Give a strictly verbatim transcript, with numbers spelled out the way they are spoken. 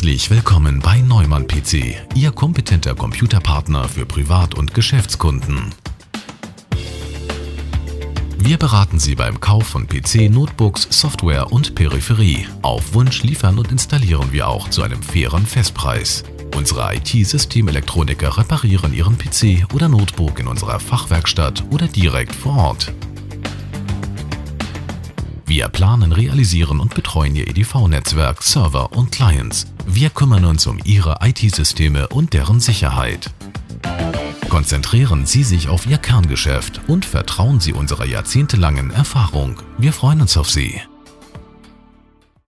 Herzlich willkommen bei Neumann P C, Ihr kompetenter Computerpartner für Privat- und Geschäftskunden. Wir beraten Sie beim Kauf von P C, Notebooks, Software und Peripherie. Auf Wunsch liefern und installieren wir auch zu einem fairen Festpreis. Unsere I T-Systemelektroniker reparieren Ihren P C oder Notebook in unserer Fachwerkstatt oder direkt vor Ort. Wir planen, realisieren und betreuen Ihr E D V-Netzwerk, Server und Clients. Wir kümmern uns um Ihre I T-Systeme und deren Sicherheit. Konzentrieren Sie sich auf Ihr Kerngeschäft und vertrauen Sie unserer jahrzehntelangen Erfahrung. Wir freuen uns auf Sie.